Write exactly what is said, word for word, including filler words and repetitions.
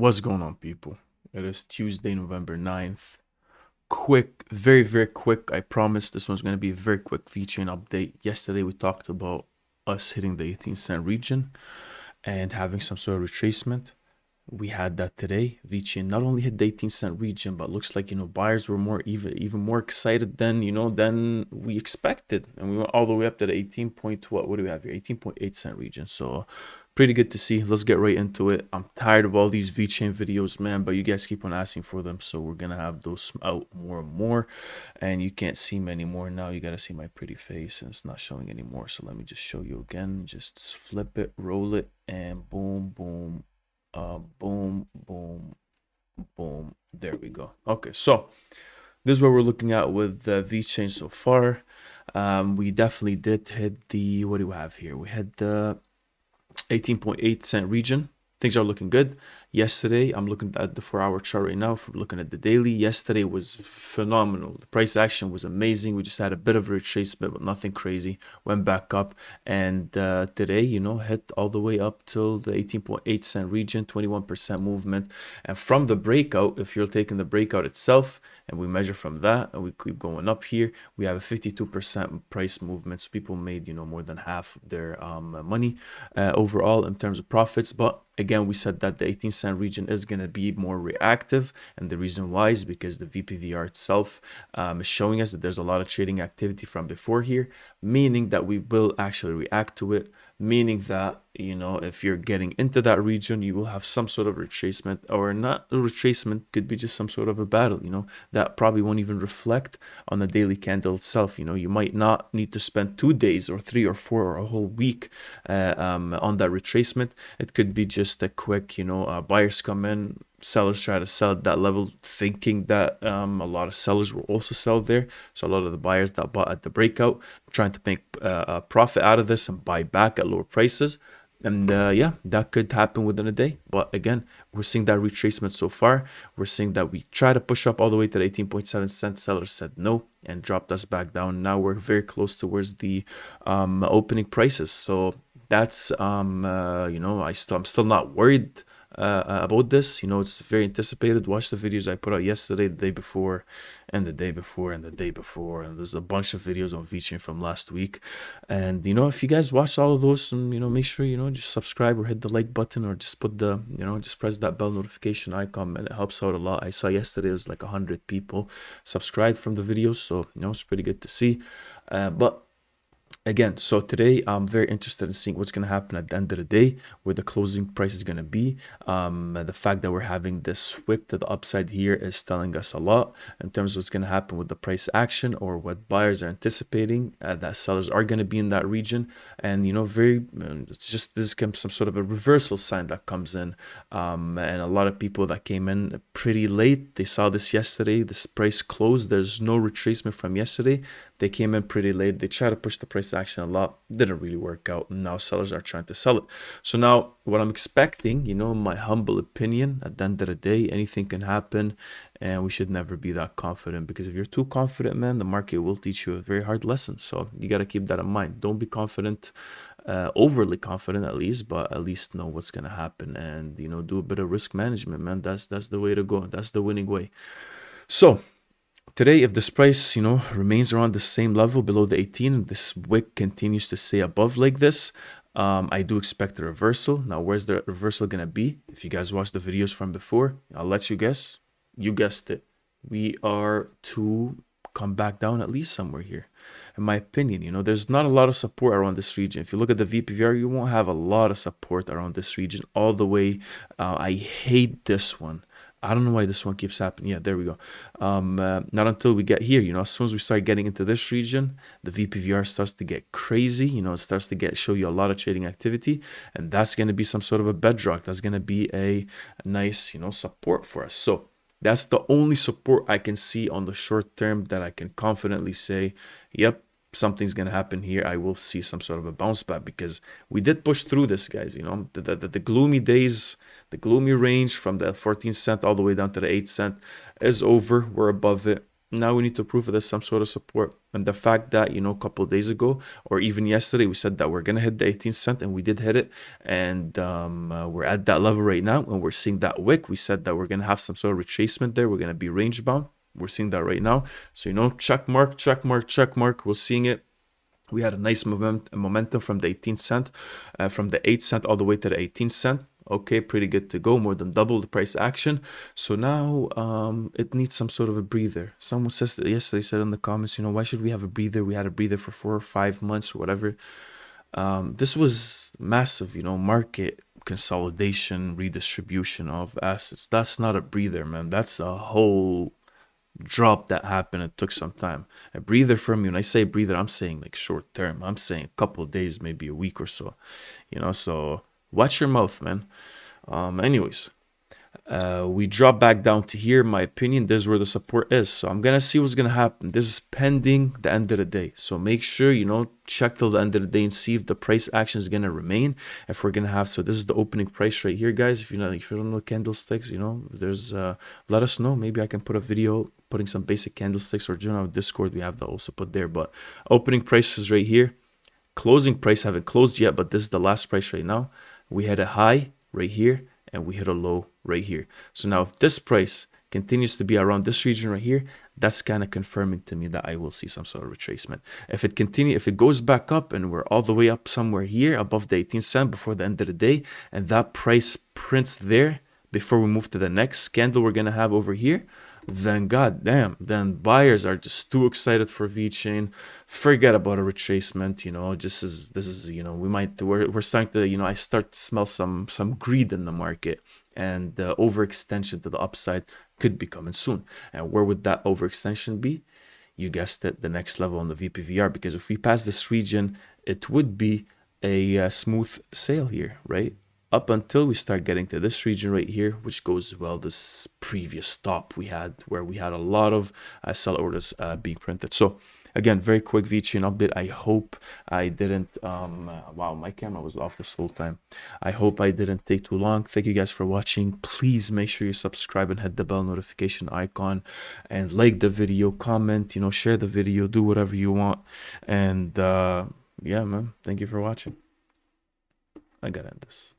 What's going on, people? It is Tuesday, November ninth. Quick, very, very quick. I promise this one's going to be a very quick VeChain update. Yesterday, we talked about us hitting the eighteen cent region and having some sort of retracement. We had that today. VeChain not only hit the eighteen cent region, but looks like, you know, buyers were more even even more excited than, you know, than we expected. And we went all the way up to the eighteen point two. What do we have here? eighteen point eight cent region. So pretty good to see. Let's get right into it. I'm tired of all these VeChain videos, man, but you guys keep on asking for them. So we're going to have those out more and more. And you can't see me anymore now. You got to see my pretty face, and it's not showing anymore. So let me just show you again. Just flip it, roll it, and boom, boom. Uh, boom, boom, boom. There we go. Okay, so this is what we're looking at with the VeChain so far. Um, we definitely did hit the, what do we have here? We had the eighteen point eight cent region. Things are looking good. Yesterday, I'm looking at the four hour chart right now. From looking at the daily, yesterday was phenomenal. The price action was amazing. We just had a bit of a retracement, but nothing crazy. Went back up, and uh, today, you know, hit all the way up till the eighteen point eight cent region, twenty-one percent movement. And from the breakout, if you're taking the breakout itself, and we measure from that, and we keep going up here, we have a fifty-two percent price movement. So people made, you know, more than half of their um, money uh, overall in terms of profits, but again, we said that the eighteen cent region is going to be more reactive, and the reason why is because the V P V R itself um, is showing us that there's a lot of trading activity from before here, meaning that we will actually react to it, meaning that, you know, if you're getting into that region, you will have some sort of retracement, or not a retracement, could be just some sort of a battle, you know, that probably won't even reflect on the daily candle itself. You know, you might not need to spend two days or three or four or a whole week uh, um, on that retracement. It could be just a quick, you know, uh, buyers come in, sellers try to sell at that level, thinking that um, a lot of sellers will also sell there. So a lot of the buyers that bought at the breakout trying to make uh, a profit out of this and buy back at lower prices. And uh, yeah, that could happen within a day. But again, we're seeing that retracement so far. We're seeing that we try to push up all the way to the eighteen point seven cents. Sellers said no and dropped us back down. Now we're very close towards the um, opening prices. So that's, um, uh, you know, I still, I'm still not worried uh, about this. You know, it's very anticipated. Watch the videos I put out yesterday, the day before, and the day before, and the day before. And there's a bunch of videos on VeChain from last week. And, you know, if you guys watch all of those, and, you know, make sure, you know, just subscribe or hit the like button, or just put the, you know, just press that bell notification icon, and it helps out a lot. I saw yesterday it was like one hundred people subscribed from the videos. So, you know, it's pretty good to see. Uh, but again, so today I'm very interested in seeing what's going to happen at the end of the day, where the closing price is going to be. Um, the fact that we're having this swipe to the upside here is telling us a lot in terms of what's going to happen with the price action, or what buyers are anticipating uh, that sellers are going to be in that region. And, you know, very, it's just this comes some sort of a reversal sign that comes in. Um, and a lot of people that came in pretty late, they saw this yesterday, this price closed. There's no retracement from yesterday. They came in pretty late. They tried to push the price action a lot, didn't really work out. Now sellers are trying to sell it. So now what I'm expecting, you know, my humble opinion, at the end of the day, anything can happen, and we should never be that confident, because if you're too confident, man, the market will teach you a very hard lesson. So you got to keep that in mind. Don't be confident, uh, overly confident at least, but at least know what's going to happen, and, you know, do a bit of risk management, man. That's, that's the way to go. That's the winning way. So today, if this price, you know, remains around the same level below the eighteen, and this wick continues to stay above like this, um, I do expect a reversal. Now, where's the reversal going to be? If you guys watched the videos from before, I'll let you guess. You guessed it. We are to come back down at least somewhere here. In my opinion, you know, there's not a lot of support around this region. If you look at the V P V R, you won't have a lot of support around this region all the way. Uh, I hate this one. I don't know why this one keeps happening. Yeah, there we go. Um, uh, not until we get here. You know, as soon as we start getting into this region, the V P V R starts to get crazy. You know, it starts to get show you a lot of trading activity. And that's going to be some sort of a bedrock. That's going to be a, a nice, you know, support for us. So that's the only support I can see on the short term that I can confidently say, yep, something's going to happen here. I will see some sort of a bounce back, because we did push through this, guys. You know, the, the, the gloomy days, the gloomy range from the fourteen cent all the way down to the eight cent is over. We're above it. Now we need to prove that there's some sort of support. And the fact that, you know, a couple of days ago or even yesterday, we said that we're going to hit the eighteen cent, and we did hit it. And um, uh, we're at that level right now, and we're seeing that wick. We said that we're going to have some sort of retracement there. We're going to be range bound. We're seeing that right now. So, you know, check mark, check mark, check mark. We're seeing it. We had a nice moment, momentum from the eighteen cent, uh, from the eight cent all the way to the eighteen cent. Okay, pretty good to go, more than double the price action. So now um, it needs some sort of a breather. Someone says that yesterday, said in the comments, you know, why should we have a breather? We had a breather for four or five months or whatever. Um, this was massive, you know, market consolidation, redistribution of assets. That's not a breather, man. That's a whole drop that happened. It took some time. A breather from you, and I say breather, I'm saying like short term. I'm saying a couple of days, maybe a week or so, you know, so... watch your mouth, man. Um, anyways, uh, we drop back down to here. My opinion, this is where the support is. So I'm going to see what's going to happen. This is pending the end of the day. So make sure, you know, check till the end of the day and see if the price action is going to remain. If we're going to have, so this is the opening price right here, guys. If you know, if you don't know candlesticks, you know, there's, uh, let us know. Maybe I can put a video putting some basic candlesticks, or join our Discord. We have that also put there, but opening price is right here. Closing price haven't closed yet, but this is the last price right now. We hit a high right here, and we hit a low right here. So now if this price continues to be around this region right here, that's kind of confirming to me that I will see some sort of retracement. If it continue, if it goes back up and we're all the way up somewhere here above the eighteen cent before the end of the day, and that price prints there before we move to the next candle we're gonna have over here, then goddamn, then buyers are just too excited for VeChain. Forget about a retracement, you know. Just as this is, you know, we might we're we're starting to, you know, I start to smell some some greed in the market, and the overextension to the upside could be coming soon. And where would that overextension be? You guessed it, the next level on the V P V R. Because if we pass this region, it would be a uh, smooth sale here, right? Up until we start getting to this region right here, which goes, well, this previous stop we had where we had a lot of uh, sell orders uh, being printed. So again, very quick VeChain update. I hope I didn't, um, uh, wow, my camera was off this whole time. I hope I didn't take too long. Thank you guys for watching. Please make sure you subscribe and hit the bell notification icon, and like the video, comment, you know, share the video, do whatever you want. And uh, yeah, man, thank you for watching. I gotta end this.